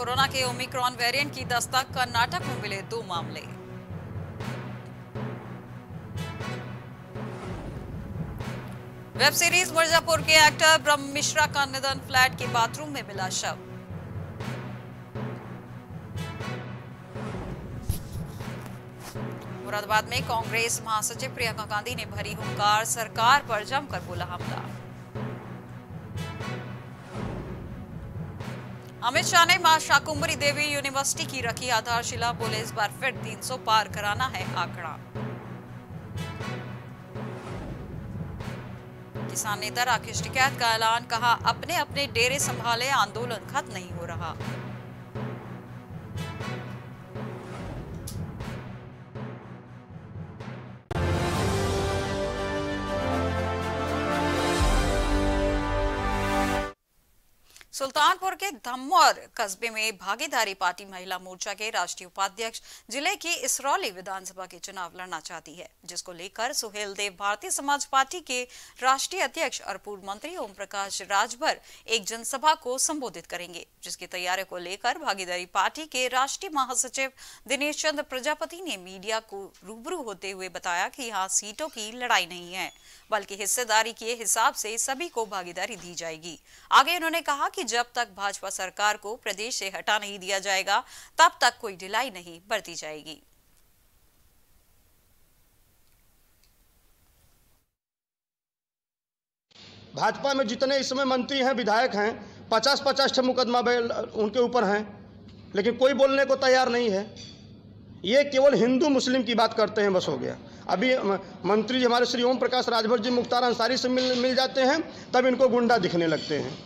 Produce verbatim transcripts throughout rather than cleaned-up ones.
Corona के Omicron variant की दस्तक, कर्नाटक में मिले दो मामले। वेब सीरीज मुर्जापुर के एक्टर ब्रह्म मिश्रा का निधन, फ्लैट के बाथरूम में मिला शव। मुरादाबाद में कांग्रेस महासचिव प्रियंका गांधी ने भरी हुंकार, सरकार पर जमकर बोला हमला। अमित शाह ने मां शाकुंभरी देवी यूनिवर्सिटी की रखी आधारशिला, बोले इस बार फिर तीन सौ पार कराना है आंकड़ा। किसान नेता राकेश टिकैत का ऐलान, कहा अपने अपने डेरे संभाले, आंदोलन खत्म नहीं हो रहा। सुल्तानपुर के धम्मौर कस्बे में भागीदारी पार्टी महिला मोर्चा के राष्ट्रीय उपाध्यक्ष जिले की इसरौली विधानसभा के चुनाव लड़ना चाहती है, जिसको लेकर सुहेलदेव भारतीय समाज पार्टी के राष्ट्रीय अध्यक्ष और पूर्व मंत्री ओम प्रकाश राजभर एक जनसभा को संबोधित करेंगे, जिसकी तैयारियों को लेकर भागीदारी पार्टी के राष्ट्रीय महासचिव दिनेश चंद्र प्रजापति ने मीडिया को रूबरू होते हुए बताया कि यहाँ सीटों की लड़ाई नहीं है, बल्कि हिस्सेदारी के हिसाब से सभी को भागीदारी दी जाएगी। आगे उन्होंने कहा कि जब तक भाजपा सरकार को प्रदेश से हटा नहीं दिया जाएगा, तब तक कोई ढिलाई नहीं बरती जाएगी। भाजपा में जितने इस समय मंत्री हैं, विधायक हैं, पचास पचास मुकदमा उनके ऊपर हैं, लेकिन कोई बोलने को तैयार नहीं है। ये केवल हिंदू मुस्लिम की बात करते हैं, बस हो गया। अभी मंत्री जी हमारे श्री ओम प्रकाश राजभर जी मुख्तार अंसारी से मिल मिल जाते हैं, तब इनको गुंडा दिखने लगते हैं।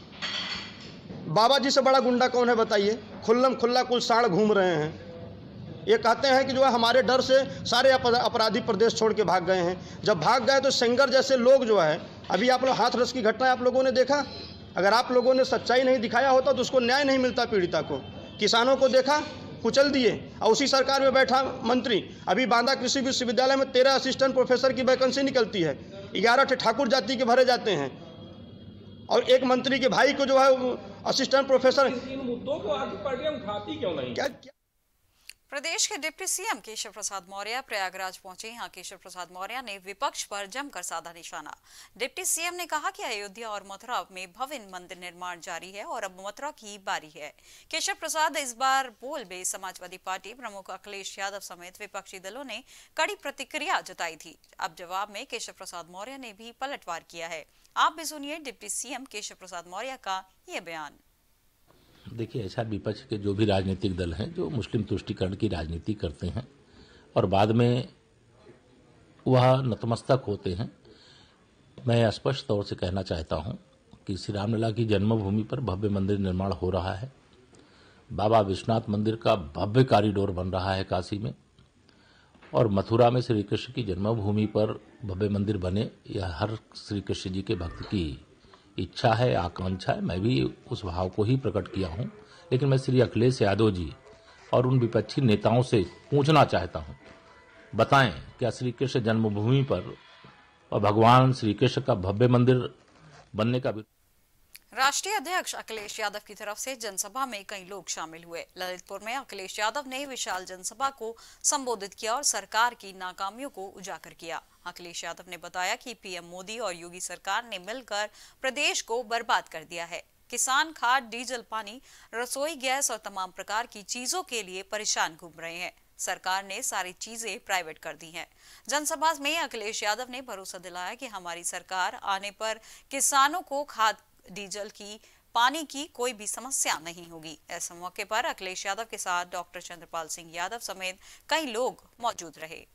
बाबा जी से बड़ा गुंडा कौन है बताइए? खुल्लम खुल्ला कुल साड़ घूम रहे हैं। ये कहते हैं कि जो है हमारे डर से सारे अपराधी प्रदेश छोड़ के भाग गए हैं। जब भाग गए तो सेंगर जैसे लोग जो है, अभी आप लोग हाथरस की घटना आप लोगों ने देखा, अगर आप लोगों ने सच्चाई नहीं दिखाया होता तो उसको न्याय नहीं मिलता पीड़िता को। किसानों को देखा, कुचल दिए, और उसी सरकार में बैठा मंत्री। अभी बांदा कृषि विश्वविद्यालय में तेरह असिस्टेंट प्रोफेसर की वैकेंसी निकलती है, ग्यारह ठे ठाकुर जाति के भरे जाते हैं, और एक मंत्री के भाई को जो है असिस्टेंट प्रोफेसर। इन मुद्दों को आगे पार्टियां उठाती क्यों नहीं? क्या, क्या? प्रदेश के डिप्टी सीएम केशव प्रसाद मौर्य प्रयागराज पहुंचे। यहाँ केशव प्रसाद मौर्य ने विपक्ष पर जमकर साधा निशाना। डिप्टी सीएम ने कहा कि अयोध्या और मथुरा में भव्य मंदिर निर्माण जारी है और अब मथुरा की बारी है। केशव प्रसाद इस बार बोल में समाजवादी पार्टी प्रमुख अखिलेश यादव समेत विपक्षी दलों ने कड़ी प्रतिक्रिया जताई थी। अब जवाब में केशव प्रसाद मौर्य ने भी पलटवार किया है। आप भी सुनिए डिप्टी सीएम केशव प्रसाद मौर्य का ये बयान। देखिए, ऐसा विपक्ष के जो भी राजनीतिक दल हैं जो मुस्लिम तुष्टिकरण की राजनीति करते हैं और बाद में वह नतमस्तक होते हैं, मैं स्पष्ट तौर से कहना चाहता हूं कि श्री रामलला की जन्मभूमि पर भव्य मंदिर निर्माण हो रहा है, बाबा विश्वनाथ मंदिर का भव्य कॉरिडोर बन रहा है काशी में, और मथुरा में श्री कृष्ण की जन्मभूमि पर भव्य मंदिर बने, यह हर श्री कृष्ण जी के भक्त की इच्छा है, आकांक्षा है। मैं भी उस भाव को ही प्रकट किया हूं, लेकिन मैं श्री अखिलेश यादव जी और उन विपक्षी नेताओं से पूछना चाहता हूं, बताएं क्या श्री कृष्ण जन्मभूमि पर और भगवान श्री कृष्ण का भव्य मंदिर बनने का भी। राष्ट्रीय अध्यक्ष अखिलेश यादव की तरफ से जनसभा में कई लोग शामिल हुए। ललितपुर में अखिलेश यादव ने विशाल जनसभा को संबोधित किया और सरकार की नाकामियों को उजागर किया। अखिलेश यादव ने बताया कि पीएम मोदी और योगी सरकार ने मिलकर प्रदेश को बर्बाद कर दिया है। किसान खाद, डीजल, पानी, रसोई गैस और तमाम प्रकार की चीजों के लिए परेशान घूम रहे हैं। सरकार ने सारी चीजें प्राइवेट कर दी हैं। जनसभा में अखिलेश यादव ने भरोसा दिलाया कि हमारी सरकार आने पर किसानों को खाद, डीजल की, पानी की कोई भी समस्या नहीं होगी। ऐसे मौके पर अखिलेश यादव के साथ डॉक्टर चंद्रपाल सिंह यादव समेत कई लोग मौजूद रहे।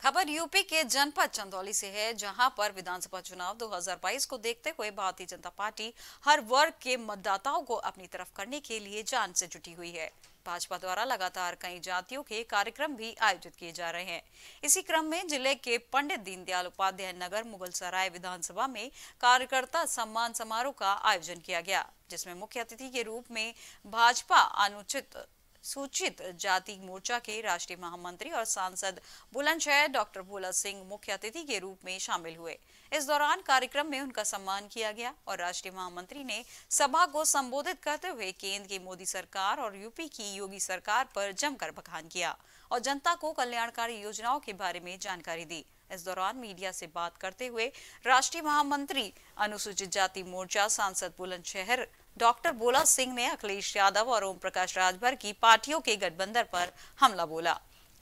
खबर यूपी के जनपद चंदौली से है, जहां पर विधानसभा चुनाव दो हज़ार बाईस को देखते हुए भारतीय जनता पार्टी हर वर्ग के मतदाताओं को अपनी तरफ करने के लिए जान से जुटी हुई है। भाजपा द्वारा लगातार कई जातियों के कार्यक्रम भी आयोजित किए जा रहे हैं। इसी क्रम में जिले के पंडित दीनदयाल उपाध्याय नगर मुगल सराय विधानसभा में कार्यकर्ता सम्मान समारोह का आयोजन किया गया, जिसमें मुख्य अतिथि के रूप में भाजपा अनुसूचित सूचित जाति मोर्चा के राष्ट्रीय महामंत्री और सांसद बुलंदशहर डॉक्टर बोला सिंह मुख्य अतिथि के रूप में शामिल हुए। इस दौरान कार्यक्रम में उनका सम्मान किया गया और राष्ट्रीय महामंत्री ने सभा को संबोधित करते हुए केंद्र की मोदी सरकार और यूपी की योगी सरकार पर जमकर बखान किया और जनता को कल्याणकारी योजनाओं के बारे में जानकारी दी। इस दौरान मीडिया से बात करते हुए राष्ट्रीय महामंत्री अनुसूचित जाति मोर्चा सांसद बुलंदशहर डॉक्टर बोला सिंह ने अखिलेश यादव और ओम प्रकाश राजभर की पार्टियों के गठबंधन पर हमला बोला,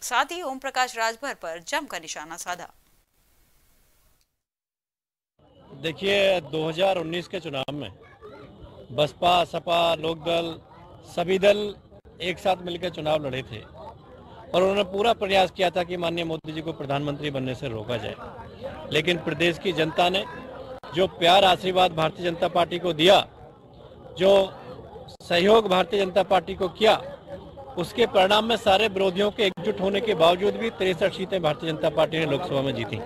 साथ ही ओम प्रकाश राजभर पर जमकर निशाना साधा। देखिए, दो हज़ार उन्नीस के चुनाव में बसपा, सपा, लोकदल सभी दल एक साथ मिलकर चुनाव लड़े थे और उन्होंने पूरा प्रयास किया था कि माननीय मोदी जी को प्रधानमंत्री बनने से रोका जाए, लेकिन प्रदेश की जनता ने जो प्यार आशीर्वाद भारतीय जनता पार्टी को दिया, जो सहयोग भारतीय जनता पार्टी को किया, उसके परिणाम में सारे विरोधियों के एकजुट होने के बावजूद भी तिरसठ सीटें भारतीय जनता पार्टी ने लोकसभा में जीती।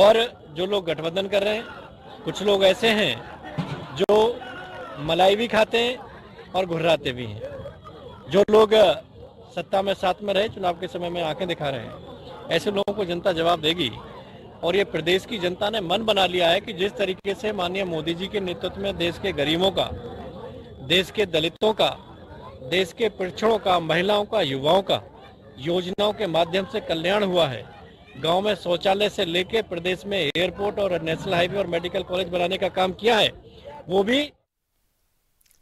और जो लोग गठबंधन कर रहे हैं, कुछ लोग ऐसे हैं जो मलाई भी खाते हैं और घुर्राते भी हैं। जो लोग सत्ता में साथ में रहे, चुनाव के समय में आंखें दिखा रहे हैं, ऐसे लोगों को जनता जवाब देगी। और ये प्रदेश की जनता ने मन बना लिया है कि जिस तरीके से माननीय मोदी जी के नेतृत्व में देश के गरीबों का, देश के दलितों का, देश के पिछड़ों का, महिलाओं का, युवाओं का योजनाओं के माध्यम से कल्याण हुआ है। गांव में शौचालय से लेके प्रदेश में एयरपोर्ट और नेशनल हाईवे और मेडिकल कॉलेज बनाने का काम किया है, वो भी।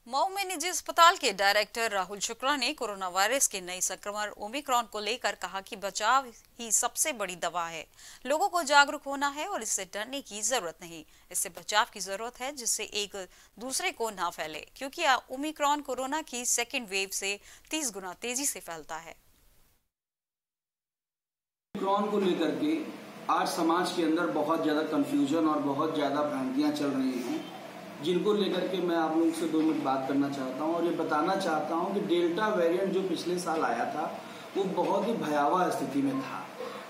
मऊ में निजी अस्पताल के डायरेक्टर राहुल शुक्ला ने कोरोना वायरस के नए संक्रमण ओमिक्रॉन को लेकर कहा कि बचाव ही सबसे बड़ी दवा है, लोगों को जागरूक होना है और इससे डरने की जरूरत नहीं, इससे बचाव की जरूरत है जिससे एक दूसरे को ना फैले, क्योंकि ओमिक्रॉन कोरोना की सेकेंड वेव से तीस गुना तेजी से फैलता है। ओमिक्रॉन को लेकर के आज समाज के अंदर बहुत ज्यादा कंफ्यूजन और बहुत ज्यादा भ्रांतियां चल रही हैं, जिनको लेकर के मैं आप लोगों से दो मिनट बात करना चाहता हूं और ये बताना चाहता हूं कि डेल्टा वेरिएंट जो पिछले साल आया था वो बहुत ही भयावह स्थिति में था,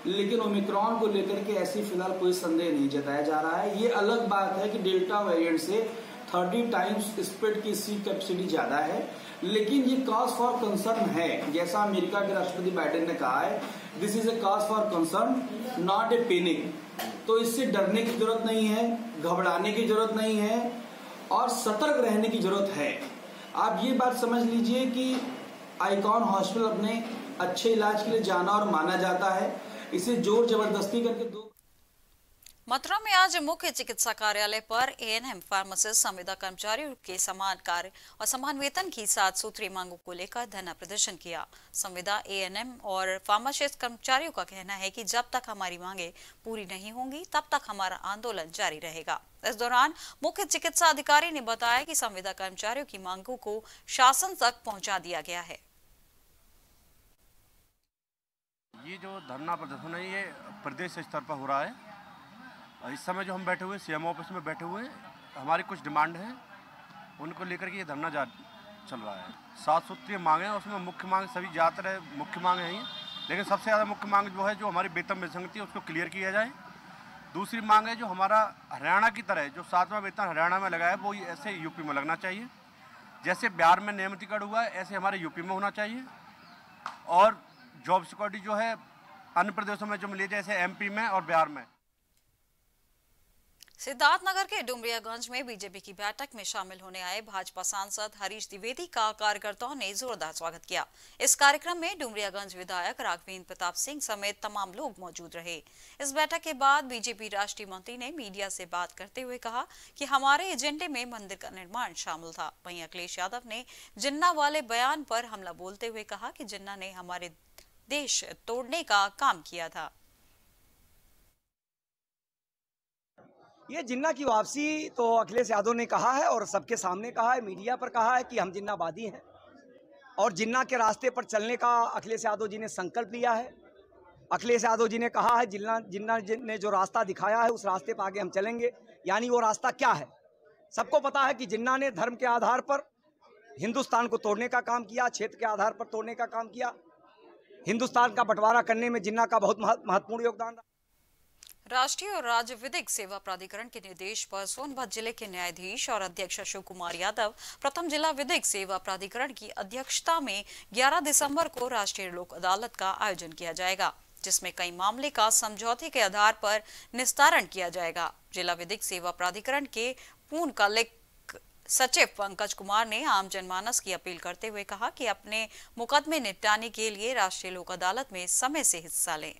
लेकिन ओमिक्रॉन को लेकर के ऐसी फिलहाल कोई संदेह नहीं जताया जा रहा है। ये अलग बात है कि डेल्टा वेरिएंट से तीस टाइम्स स्प्रेड की सी कैपेसिटी ज्यादा है, लेकिन ये कॉज फॉर कंसर्न है। जैसा अमेरिका के राष्ट्रपति बाइडेन ने कहा है, this is a cause for concern not a panic. तो इससे डरने की जरूरत नहीं है, घबराने की जरूरत नहीं है और सतर्क रहने की जरूरत है। आप ये बात समझ लीजिए कि आइकॉन हॉस्पिटल अपने अच्छे इलाज के लिए जाना और माना जाता है, इसे जोर जबरदस्ती करके दो। मथुरा में आज मुख्य चिकित्सा कार्यालय पर ए एन एम फार्मासिस्ट संविदा कर्मचारियों के समान कार्य और समान वेतन की सात सूत्री मांगों को लेकर धरना प्रदर्शन किया। संविदा, ए एन एम और फार्मासिस्ट कर्मचारियों का कहना है कि जब तक हमारी मांगे पूरी नहीं होंगी तब तक हमारा आंदोलन जारी रहेगा। इस दौरान मुख्य चिकित्सा अधिकारी ने बताया कि संविदा कर्मचारियों की मांगों को शासन तक पहुँचा दिया गया है। ये जो धरना प्रदर्शन है ये प्रदेश स्तर पर हो रहा है। इस समय जो हम बैठे हुए सी एम ऑफिस में बैठे हुए, हमारी कुछ डिमांड है, उनको लेकर के ये धरना चल रहा है। सात सूत्रीय मांगे हैं, उसमें मुख्य मांग सभी ज़्यादातर मुख्य मांग हैं, लेकिन सबसे ज़्यादा मुख्य मांग जो है, जो हमारी वेतन विसंगति है उसको क्लियर किया जाए। दूसरी मांग है जो हमारा हरियाणा की तरह जो सातवां वेतन हरियाणा में लगा है वो ऐसे यूपी में लगना चाहिए। जैसे बिहार में नियमितीकरण हुआ है ऐसे हमारे यूपी में होना चाहिए। और जॉब सिक्योरिटी जो है अन्य प्रदेशों में जो मिली, जैसे एम पी में और बिहार में। सिद्धार्थनगर के डुमरियागंज में बीजेपी की बैठक में शामिल होने आए भाजपा सांसद हरीश द्विवेदी का कार्यकर्ताओं ने जोरदार स्वागत किया। इस कार्यक्रम में डुमरियागंज विधायक राघवेंद्र प्रताप सिंह समेत तमाम लोग मौजूद रहे। इस बैठक के बाद बीजेपी राष्ट्रीय मंत्री ने मीडिया से बात करते हुए कहा कि हमारे एजेंडे में मंदिर का निर्माण शामिल था। वहीं अखिलेश यादव ने जिन्ना वाले बयान पर हमला बोलते हुए कहा कि जिन्ना ने हमारे देश तोड़ने का काम किया था। ये जिन्ना की वापसी तो अखिलेश यादव ने कहा है और सबके सामने कहा है, मीडिया पर कहा है कि हम जिन्नावादी हैं और जिन्ना के रास्ते पर चलने का अखिलेश यादव जी ने संकल्प लिया है। अखिलेश यादव जी ने कहा है जिन्ना जिन्ना ने जो रास्ता दिखाया है उस रास्ते पर आगे हम चलेंगे, यानी वो रास्ता क्या है सबको पता है कि जिन्ना ने धर्म के आधार पर हिंदुस्तान को तोड़ने का काम किया, क्षेत्र के आधार पर तोड़ने का काम किया। हिंदुस्तान का बंटवारा करने में जिन्ना का बहुत महत्वपूर्ण योगदान रहा। राष्ट्रीय और राज्य विधिक सेवा प्राधिकरण के निर्देश पर सोनभद्र जिले के न्यायाधीश और अध्यक्ष अशोक कुमार यादव प्रथम जिला विधिक सेवा प्राधिकरण की अध्यक्षता में ग्यारह दिसंबर को राष्ट्रीय लोक अदालत का आयोजन किया जाएगा, जिसमें कई मामले का समझौते के आधार पर निस्तारण किया जाएगा। जिला विधिक सेवा प्राधिकरण के पूर्ण कालिक सचिव पंकज कुमार ने आम जनमानस की अपील करते हुए कहा कि अपने मुकदमे निपटाने के लिए राष्ट्रीय लोक अदालत में समय से हिस्सा लें।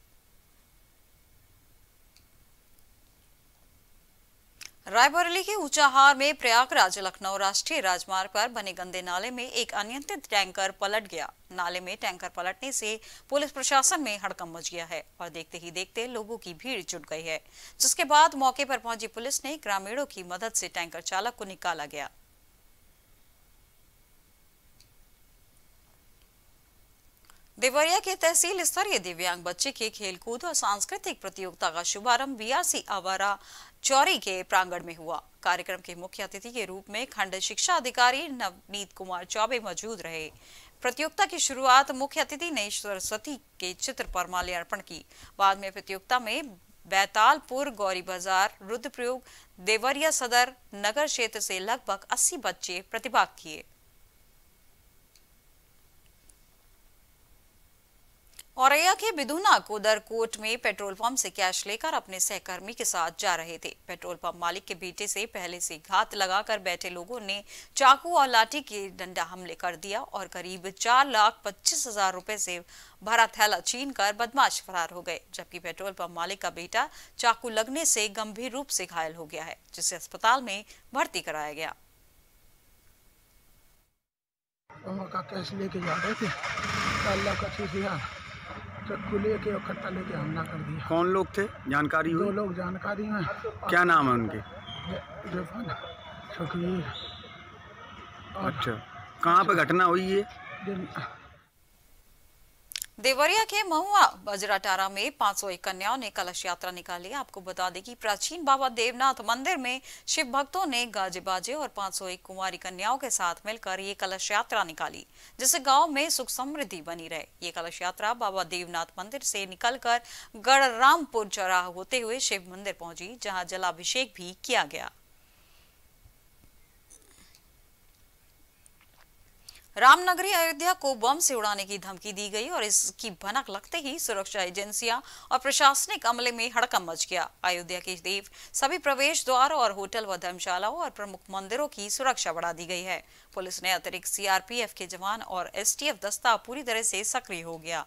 रायबरेली के ऊंचाहार में प्रयागराज लखनऊ राष्ट्रीय राजमार्ग पर बने गंदे नाले में एक अनियंत्रित टैंकर पलट गया। नाले में टैंकर पलटने से पुलिस प्रशासन में हड़कंप मच गया है और देखते ही देखते लोगों की भीड़ जुट गई है, जिसके बाद मौके पर पहुंची पुलिस ने ग्रामीणों की मदद से टैंकर चालक को निकाला गया। देवरिया के तहसील स्तरीय दिव्यांग बच्चे के खेलकूद और सांस्कृतिक प्रतियोगिता का शुभारंभ बयासी आवारा चौरी के प्रांगण में हुआ। कार्यक्रम के मुख्य अतिथि के रूप में खंड शिक्षा अधिकारी नवनीत कुमार चौबे मौजूद रहे। प्रतियोगिता की शुरुआत मुख्य अतिथि ने सरस्वती के चित्र पर माल्यार्पण की। बाद में प्रतियोगिता में बैतालपुर, गौरी बाजार, रुद्रप्रयाग, देवरिया सदर नगर क्षेत्र से लगभग अस्सी बच्चे प्रतिभाग किए। औरैया के बिदुना कोदरकोट में पेट्रोल पंप से कैश लेकर अपने सहकर्मी के साथ जा रहे थे। पेट्रोल पंप मालिक के बेटे से पहले से घात लगाकर बैठे लोगों ने चाकू और लाठी के डंडा हमले कर दिया और करीब चार लाख पच्चीस हजार रूपए से भरा थैला छीनकर बदमाश फरार हो गए, जबकि पेट्रोल पंप मालिक का बेटा चाकू लगने से गंभीर रूप से घायल हो गया है, जिसे अस्पताल में भर्ती कराया गया। चक्कू लेके और कट्टा लेके हमला कर दिया। कौन लोग थे, जानकारी हुई? दो लोग जानकारी हैं। क्या नाम है उनके? शकीर। अच्छा, कहाँ पे घटना हुई ये? देवरिया के महुआ बजराटारा में पाँच सौ एक कन्याओं ने कलश यात्रा निकाली। आपको बता दें कि प्राचीन बाबा देवनाथ मंदिर में शिव भक्तों ने गाजे बाजे और पाँच सौ एक कुमारी कन्याओं के साथ मिलकर ये कलश यात्रा निकाली, जिससे गांव में सुख समृद्धि बनी रहे। ये कलश यात्रा बाबा देवनाथ मंदिर से निकलकर गढ़रामपुर चौराहा होते हुए शिव मंदिर पहुंची, जहाँ जलाभिषेक भी किया गया। रामनगरी अयोध्या को बम से उड़ाने की धमकी दी गई और इसकी भनक लगते ही सुरक्षा एजेंसियां और प्रशासनिक अमले में हड़कंप मच गया। अयोध्या के देव सभी प्रवेश द्वार और होटल व धर्मशालाओं और प्रमुख मंदिरों की सुरक्षा बढ़ा दी गई है। पुलिस ने अतिरिक्त सीआरपीएफ के जवान और एसटीएफ दस्ता पूरी तरह से सक्रिय हो गया।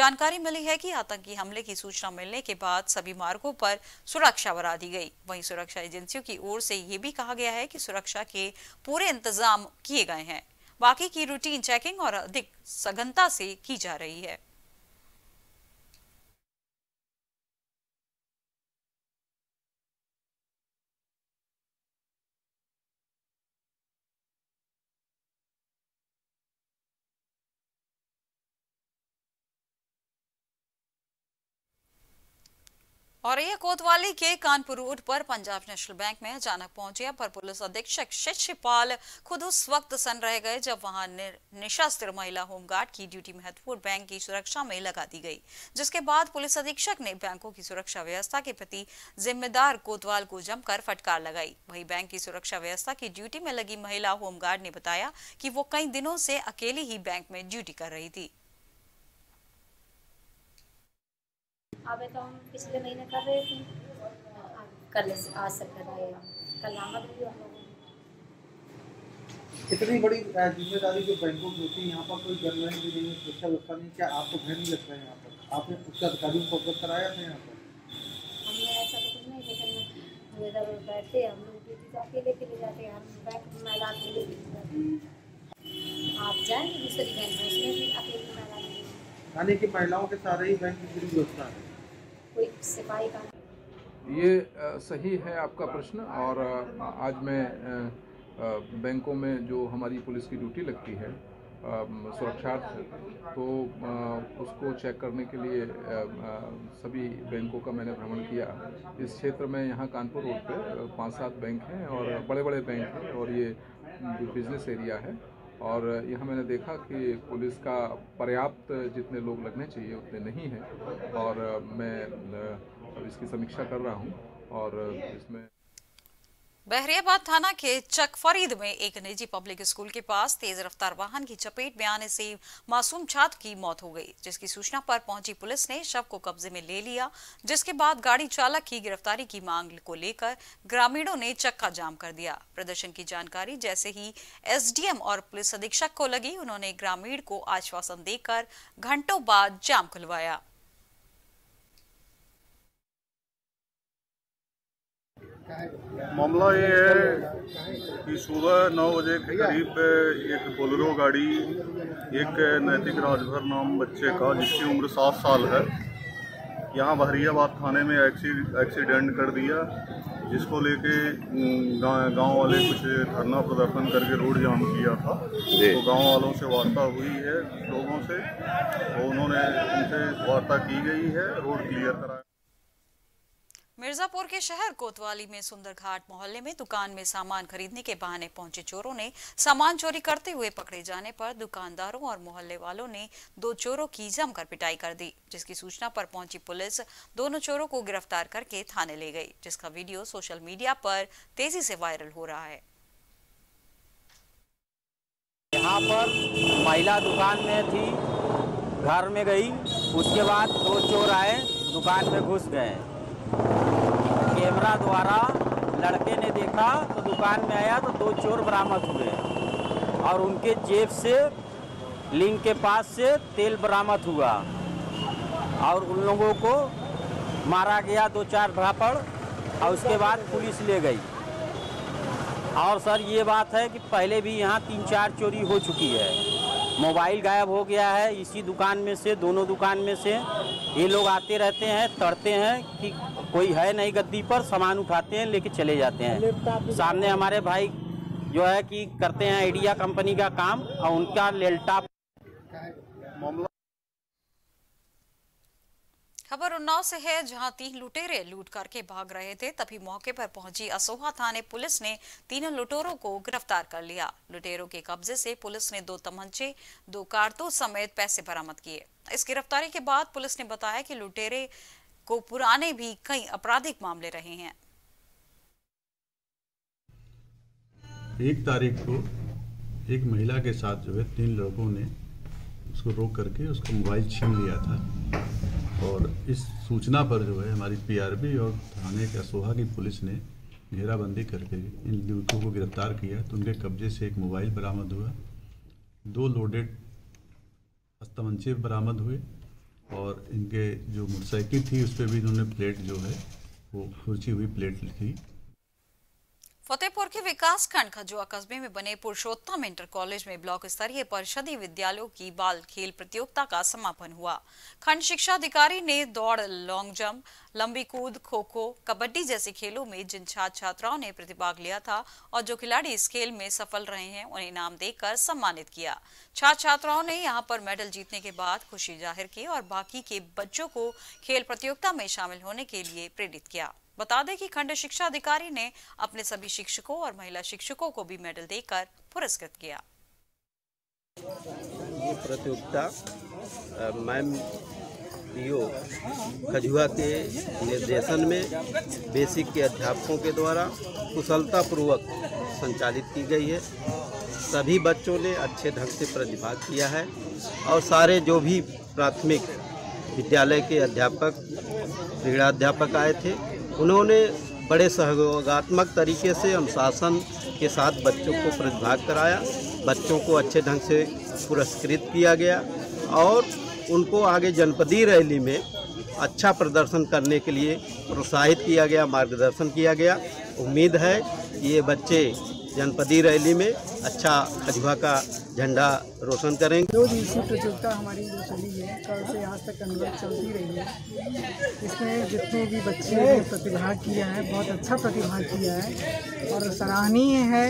जानकारी मिली है कि आतंकी हमले की सूचना मिलने के बाद सभी मार्गों पर सुरक्षा बढ़ा दी गई। वहीं सुरक्षा एजेंसियों की ओर से ये भी कहा गया है कि सुरक्षा के पूरे इंतजाम किए गए हैं, बाकी की रूटीन चेकिंग और अधिक सघनता से की जा रही है। और ये कोतवाली के कानपुर रोड पर पंजाब नेशनल बैंक में अचानक पहुंचे पर पुलिस अधीक्षक शिक्षपाल खुद उस वक्त सन्न रह गए जब वहां निशस्त्र महिला होमगार्ड की ड्यूटी महत्वपूर्ण बैंक की सुरक्षा में लगा दी गई, जिसके बाद पुलिस अधीक्षक ने बैंकों की सुरक्षा व्यवस्था के प्रति जिम्मेदार कोतवाल को जमकर फटकार लगाई। वही बैंक की सुरक्षा व्यवस्था की ड्यूटी में लगी महिला होमगार्ड ने बताया कि वो कई दिनों से अकेली ही बैंक में ड्यूटी कर रही थी। आवे तो हम पिछले महीने कर रहे थे, कल आज से कर रहे हैं, कल आवा भी हम लोग। इतनी बड़ी जिम्मेदारी जो बैंकों की होती है, यहाँ पर कोई गवर्नमेंट भी नहीं, सुरक्षा व्यवस्था नहीं, क्या आपको भय नहीं लगता है? यहाँ पर आपने कुछ अधिकारियों को अवगत कराया था? यहाँ पर हमने ऐसा तो कुछ नहीं, लेकिन हम इधर बैठते हम लोग जाके लेके ले जाते हैं, हम बैंक मैदान में लेके जाते हैं। आप जाएंगे दूसरी बैंक में, उसमें भी अकेले मैदान में यानी कि महिलाओं के सारे ही बैंक की पूरी व्यवस्था है, कोई सिपाही का। ये सही है आपका प्रश्न। और आज मैं बैंकों में जो हमारी पुलिस की ड्यूटी लगती है सुरक्षार्थ, तो उसको चेक करने के लिए सभी बैंकों का मैंने भ्रमण किया। इस क्षेत्र में यहाँ कानपुर रोड पे पाँच सात बैंक हैं और बड़े बड़े बैंक हैं और ये बिजनेस एरिया है, और यह मैंने देखा कि पुलिस का पर्याप्त जितने लोग लगने चाहिए उतने नहीं हैं, और मैं अब इसकी समीक्षा कर रहा हूं। और इसमें बहरियाबाद थाना के चकफरीद में एक निजी पब्लिक स्कूल के पास तेज रफ्तार वाहन की चपेट में आने से मासूम छात्र की मौत हो गई, जिसकी सूचना पर पहुंची पुलिस ने शव को कब्जे में ले लिया, जिसके बाद गाड़ी चालक की गिरफ्तारी की मांग को लेकर ग्रामीणों ने चक्का जाम कर दिया। प्रदर्शन की जानकारी जैसे ही एसडीएम और पुलिस अधीक्षक को लगी, उन्होंने ग्रामीण को आश्वासन देकर घंटों बाद जाम खुलवाया। मामला ये है कि सुबह नौ बजे के करीब एक बोलेरो गाड़ी एक नैतिक राजभर नाम बच्चे का, जिसकी उम्र सात साल है, यहाँ बहरियाबाद थाने में एक्सीडेंट कर दिया, जिसको लेके गांव वाले कुछ धरना प्रदर्शन करके रोड जाम किया था। तो गांव वालों से वार्ता हुई है, लोगों से, तो उन्होंने उनसे वार्ता की गई है, रोड क्लियर कराया। मिर्जापुर के शहर कोतवाली में सुंदरघाट मोहल्ले में दुकान में सामान खरीदने के बहाने पहुंचे चोरों ने सामान चोरी करते हुए पकड़े जाने पर दुकानदारों और मोहल्ले वालों ने दो चोरों की जमकर पिटाई कर दी, जिसकी सूचना पर पहुंची पुलिस दोनों चोरों को गिरफ्तार करके थाने ले गई, जिसका वीडियो सोशल मीडिया पर तेजी से वायरल हो रहा है। यहाँ पर महिला दुकान में थी, घर में गई, उसके बाद दो चोर आए, दुकान में घुस गए। कैमरा द्वारा लड़के ने देखा तो दुकान में आया तो दो चोर बरामद हुए और उनके जेब से लिंक के पास से तेल बरामद हुआ और उन लोगों को मारा गया दो चार भापड़ और उसके बाद पुलिस ले गई। और सर ये बात है कि पहले भी यहाँ तीन चार चोरी हो चुकी है, मोबाइल गायब हो गया है इसी दुकान में से, दोनों दुकान में से। ये लोग आते रहते हैं, तड़ते हैं कि कोई है नहीं गद्दी पर, सामान उठाते हैं, लेके चले जाते हैं। सामने हमारे भाई जो है कि करते हैं आइडिया कंपनी का काम और उनका लैपटॉप। खबर उन्नाव से है, जहां तीन लुटेरे लूट करके भाग रहे थे, तभी मौके पर पहुंची असोहा थाने पुलिस ने तीनों लुटेरों को गिरफ्तार कर लिया। लुटेरों के कब्जे से पुलिस ने दो तमंचे, दो कारतूस समेत पैसे बरामद किए। इस गिरफ्तारी के बाद पुलिस ने बताया कि लुटेरे को पुराने भी कई आपराधिक मामले रहे हैं। एक तारीख को एक महिला के साथ जो है तीन लोगों ने उसको रोक करके उसको मोबाइल छीन लिया था, और इस सूचना पर जो है हमारी पीआरबी और थाने के असोहा की पुलिस ने घेराबंदी करके इन लुटेरों को गिरफ्तार किया। तो उनके कब्जे से एक मोबाइल बरामद हुआ, दो लोडेड तमंचे बरामद हुए, और इनके जो मोटरसाइकिल थी उस पर भी इन्होंने प्लेट जो है वो खुर्ची हुई प्लेट थी। फतेहपुर के विकास खंड खजुआ कस्बे में बने पुरुषोत्तम इंटर कॉलेज में ब्लॉक स्तरीय परिषदी विद्यालयों की बाल खेल प्रतियोगिता का समापन हुआ। खंड शिक्षा अधिकारी ने दौड़, लॉन्ग जंप, लंबी कूद, खो खो, कबड्डी जैसे खेलों में जिन छात्र छात्राओं ने प्रतिभाग लिया था और जो खिलाड़ी इस खेल में सफल रहे हैं, उन्हें इनाम देकर सम्मानित किया। छात्र छात्राओं ने यहाँ पर मेडल जीतने के बाद खुशी जाहिर की और बाकी के बच्चों को खेल प्रतियोगिता में शामिल होने के लिए प्रेरित किया। बता दें कि खंड शिक्षा अधिकारी ने अपने सभी शिक्षकों और महिला शिक्षकों को भी मेडल देकर पुरस्कृत किया। ये प्रतियोगिता मैम पीओ खजुआ के निर्देशन में बेसिक के अध्यापकों के द्वारा कुशलतापूर्वक संचालित की गई है। सभी बच्चों ने अच्छे ढंग से प्रतिभाग किया है और सारे जो भी प्राथमिक विद्यालय के अध्यापक, क्रीड़ा अध्यापक आए थे, उन्होंने बड़े सहयोगात्मक तरीके से अनुशासन के साथ बच्चों को प्रतिभाग कराया, बच्चों को अच्छे ढंग से पुरस्कृत किया गया और उनको आगे जनपदीय रैली में अच्छा प्रदर्शन करने के लिए प्रोत्साहित किया गया, मार्गदर्शन किया गया। उम्मीद है कि ये बच्चे जनपदीय रैली में अच्छा खजुआ का झंडा रोशन करेंगे। दो दिवसीय प्रतियोगिता हमारी जो चली है, कल से आज तक अनवरत चलती रही है। इसमें जितने भी बच्चे ने प्रतिभाग किया है, बहुत अच्छा प्रतिभाग किया है और सराहनीय है।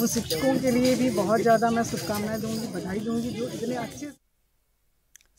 उन शिक्षकों के लिए भी बहुत ज़्यादा मैं शुभकामनाएं दूंगी, बधाई दूंगी जो इतने अच्छे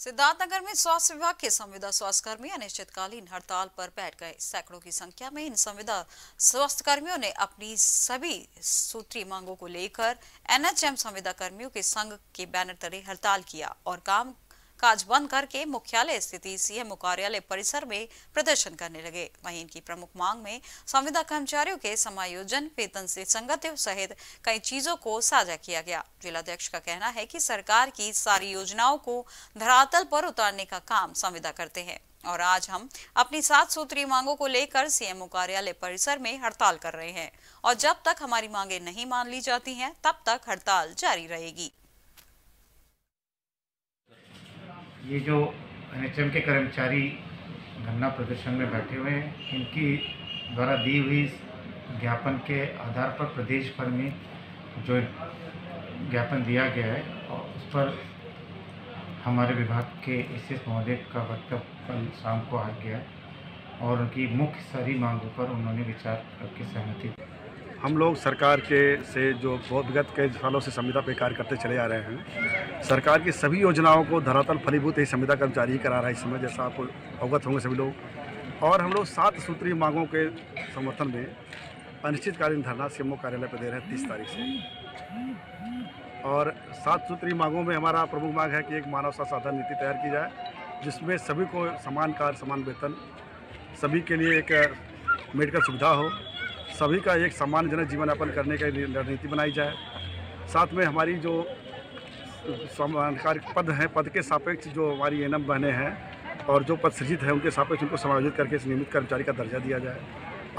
सिद्धार्थनगर में स्वास्थ्य विभाग के संविदा स्वास्थ्यकर्मी अनिश्चितकालीन हड़ताल पर बैठ गए। सैकड़ों की संख्या में इन संविदा स्वास्थ्यकर्मियों ने अपनी सभी सूत्री मांगों को लेकर एन एच एम संविदा कर्मियों के संघ के बैनर तले हड़ताल किया और काम काज बंद करके मुख्यालय स्थित सी एम ओ कार्यालय परिसर में प्रदर्शन करने लगे। वहीं इनकी प्रमुख मांग में संविदा कर्मचारियों के समायोजन, वेतन से संगति सहित कई चीजों को साझा किया गया। जिलाध्यक्ष का कहना है कि सरकार की सारी योजनाओं को धरातल पर उतारने का काम संविदा करते हैं और आज हम अपनी सात सूत्री मांगों को लेकर सी एम ओ कार्यालय परिसर में हड़ताल कर रहे हैं और जब तक हमारी मांगे नहीं मान ली जाती है तब तक हड़ताल जारी रहेगी। ये जो एन एच एम के कर्मचारी धरना प्रदर्शन में बैठे हुए हैं, इनकी द्वारा दी हुई ज्ञापन के आधार पर प्रदेश भर में जो ज्ञापन दिया गया है और उस पर हमारे विभाग के एस एस महोदय का वक्तव्य कल शाम को आ गया और उनकी मुख्य सारी मांगों पर उन्होंने विचार करके सहमति। हम लोग सरकार के से जो बहुत विगत कई सालों से संविदा पे कार्य करते चले आ रहे हैं, सरकार की सभी योजनाओं को धरातल फलीभूत ही संविदा कर्मचारी करा रहा है इस समय, जैसा आपको अवगत होंगे सभी लोग। और हम लोग सात सूत्री मांगों के समर्थन में अनिश्चितकालीन धरना सी एम ओ कार्यालय पर दे रहे हैं तीस तारीख से। और सात सूत्री मांगों में हमारा प्रमुख मांग है कि एक मानव संसाधन नीति तैयार की जाए जिसमें सभी को समान कार्य, समान वेतन, सभी के लिए एक मेडिकल सुविधा हो, सभी का एक सम्मानजनक जीवन यापन करने की रणनीति बनाई जाए। साथ में हमारी जो सम्मानकारक पद हैं, पद के सापेक्ष जो हमारी एन एम बहने हैं और जो पद सृजित हैं उनके सापेक्ष उनको समायोजित करके इस नियमित कर्मचारी का दर्जा दिया जाए।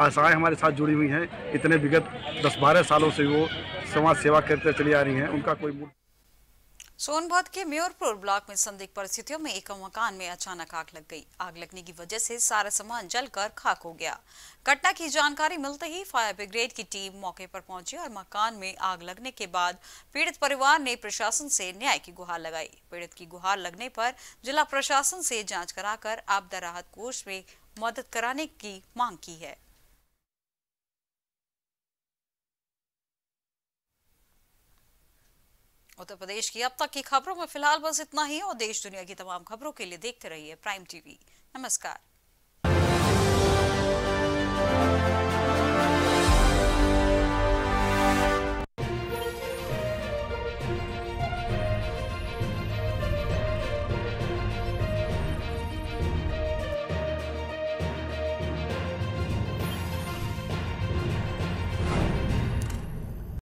आशाएँ हमारे साथ जुड़ी हुई हैं, इतने विगत दस बारह सालों से वो समाज सेवा करते चली आ रही हैं, उनका कोई मूल्य। सोनभद्र के म्योरपुर ब्लॉक में संदिग्ध परिस्थितियों में एक मकान में अचानक आग लग गई। आग लगने की वजह से सारा सामान जलकर खाक हो गया। घटना की जानकारी मिलते ही फायर ब्रिगेड की टीम मौके पर पहुंची और मकान में आग लगने के बाद पीड़ित परिवार ने प्रशासन से न्याय की गुहार लगाई। पीड़ित की गुहार लगने पर जिला प्रशासन से जाँच कराकर आपदा राहत कोष में मदद कराने की मांग की है। उत्तर प्रदेश की अब तक की खबरों में फिलहाल बस इतना ही और देश दुनिया की तमाम खबरों के लिए देखते रहिए प्राइम टीवी। नमस्कार।